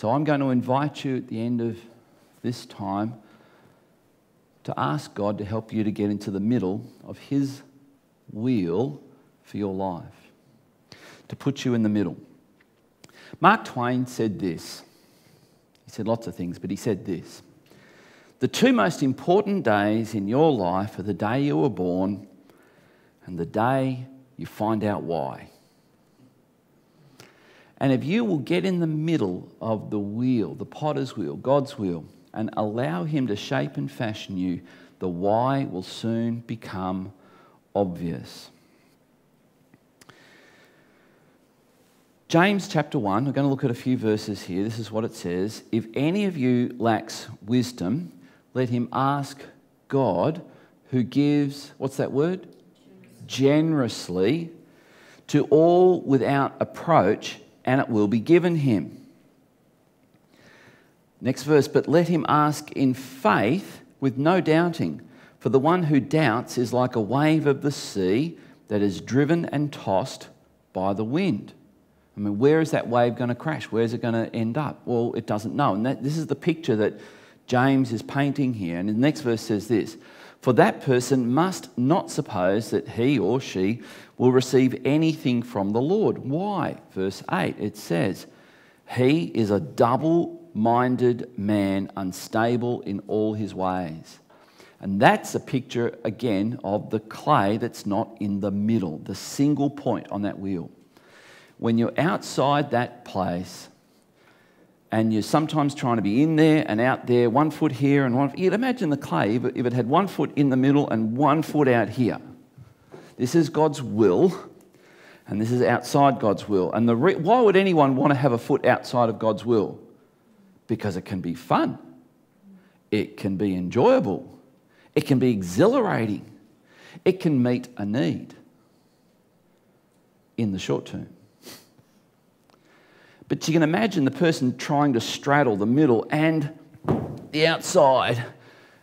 So I'm going to invite you at the end of this time to ask God to help you to get into the middle of His wheel for your life, to put you in the middle. Mark Twain said this. He said lots of things, but he said this. The two most important days in your life are the day you were born and the day you find out why. And if you will get in the middle of the wheel, the potter's wheel, God's wheel, and allow Him to shape and fashion you, the why will soon become obvious. James chapter 1, we're going to look at a few verses here. This is what it says. If any of you lacks wisdom, let him ask God, who gives, what's that word? Generously to all without approach, and it will be given him. Next verse, but let him ask in faith with no doubting, for the one who doubts is like a wave of the sea that is driven and tossed by the wind. I mean, where is that wave going to crash? Where's it going to end up? Well, it doesn't know. And this is the picture that James is painting here. And the next verse says this, for that person must not suppose that he or she will receive anything from the Lord. Why? Verse 8, it says, he is a double-minded man, unstable in all his ways. And that's a picture, again, of the clay that's not in the middle, the single point on that wheel. When you're outside that place, and you're sometimes trying to be in there and out there, one foot here and one foot. You'd imagine the clay if it had one foot in the middle and one foot out here. This is God's will, and this is outside God's will. And why would anyone want to have a foot outside of God's will? Because it can be fun. It can be enjoyable. It can be exhilarating. It can meet a need in the short term. But you can imagine the person trying to straddle the middle and the outside,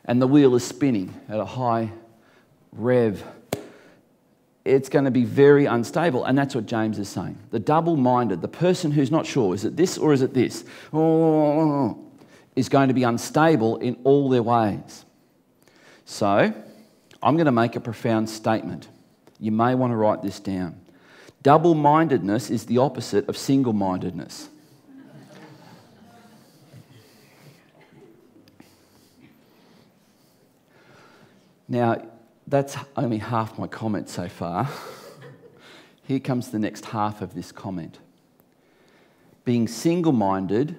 and the wheel is spinning at a high rev. It's going to be very unstable, and that's what James is saying. The double-minded, the person who's not sure, is it this or is it this, is going to be unstable in all their ways. So I'm going to make a profound statement. You may want to write this down. Double-mindedness is the opposite of single-mindedness. Now, that's only half my comment so far. Here comes the next half of this comment. Being single-minded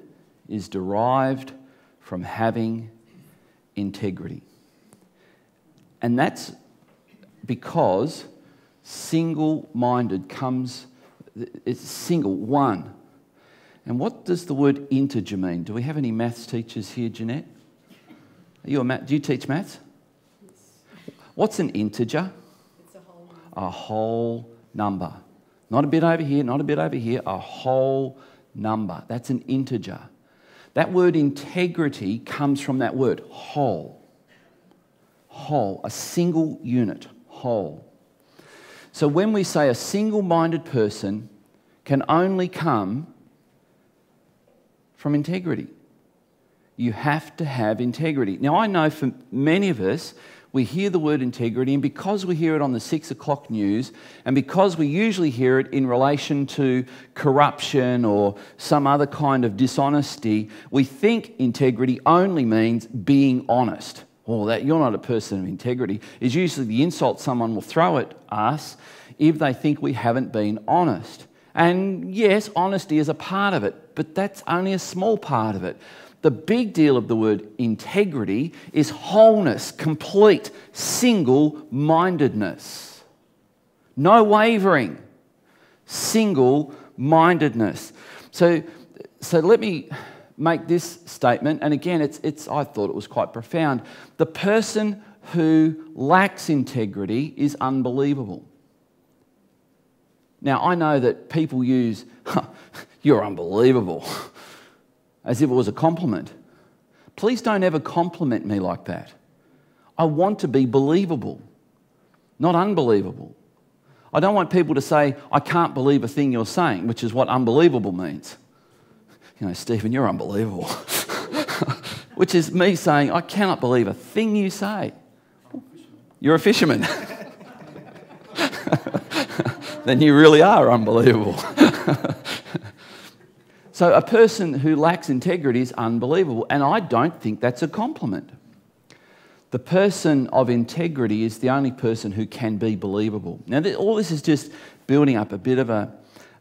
is derived from having integrity. And that's because single-minded comes, it's single, one. And what does the word integer mean? Do we have any maths teachers here, Jeanette? Are you a math, do you teach maths? What's an integer? It's a whole number. A whole number. Not a bit over here, not a bit over here, a whole number. That's an integer. That word integrity comes from that word, whole. Whole, a single unit, whole. So when we say a single-minded person can only come from integrity, you have to have integrity. Now, I know for many of us, we hear the word integrity, and because we hear it on the 6 o'clock news, and because we usually hear it in relation to corruption or some other kind of dishonesty, we think integrity only means being honest. Or that you're not a person of integrity is usually the insult someone will throw at us if they think we haven't been honest. And yes, honesty is a part of it, but that's only a small part of it. The big deal of the word integrity is wholeness, complete, single-mindedness. No wavering, single-mindedness. So let me make this statement, and again, I thought it was quite profound. The person who lacks integrity is unbelievable. Now, I know that people use, you're unbelievable, as if it was a compliment. Please don't ever compliment me like that. I want to be believable, not unbelievable. I don't want people to say, I can't believe a thing you're saying, which is what unbelievable means. you know, Stephen, you're unbelievable. Which is me saying, I cannot believe a thing you say. You're a fisherman. Then you really are unbelievable. So a person who lacks integrity is unbelievable, and I don't think that's a compliment. The person of integrity is the only person who can be believable. Now, all this is just building up a bit of a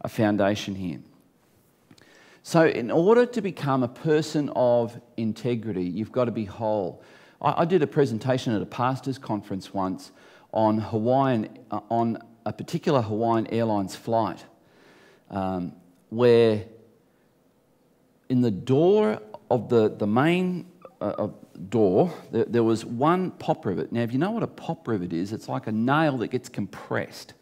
foundation here. So in order to become a person of integrity, you've got to be whole. I did a presentation at a pastor's conference once on a particular Hawaiian Airlines flight where in the door of the main door, there was one pop rivet. Now, if you know what a pop rivet is, it's like a nail that gets compressed.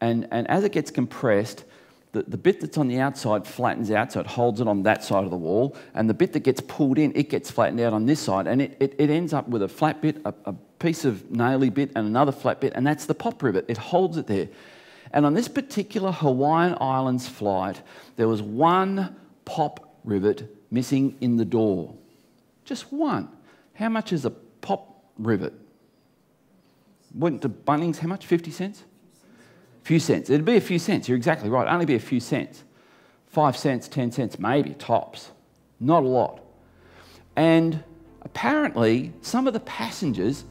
And as it gets compressed, the bit that's on the outside flattens out, so it holds it on that side of the wall, and the bit that gets pulled in, it gets flattened out on this side, and it ends up with a flat bit, a piece of naily bit, and another flat bit, and that's the pop rivet. It holds it there. And on this particular Hawaiian Islands flight, there was one pop rivet missing in the door. Just one. How much is a pop rivet? Went to Bunnings, how much? 50 cents? Few cents. It'd be a few cents. You're exactly right. Only be a few cents. 5 cents, 10 cents, maybe, tops. Not a lot. And apparently, some of the passengers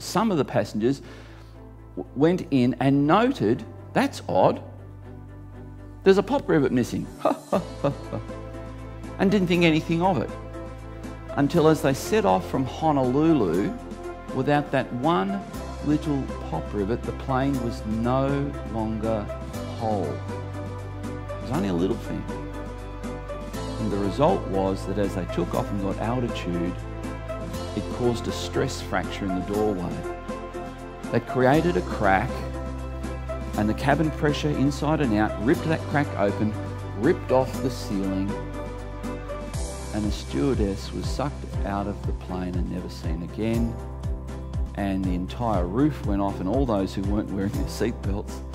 went in and noted, that's odd. There's a pop rivet missing. And didn't think anything of it. Until as they set off from Honolulu, without that one little pop rivet, the plane was no longer whole. It was only a little thing. And the result was that as they took off and got altitude, it caused a stress fracture in the doorway. That created a crack, and the cabin pressure inside and out ripped that crack open, ripped off the ceiling, and a stewardess was sucked out of the plane and never seen again. And the entire roof went off, and all those who weren't wearing their seatbelts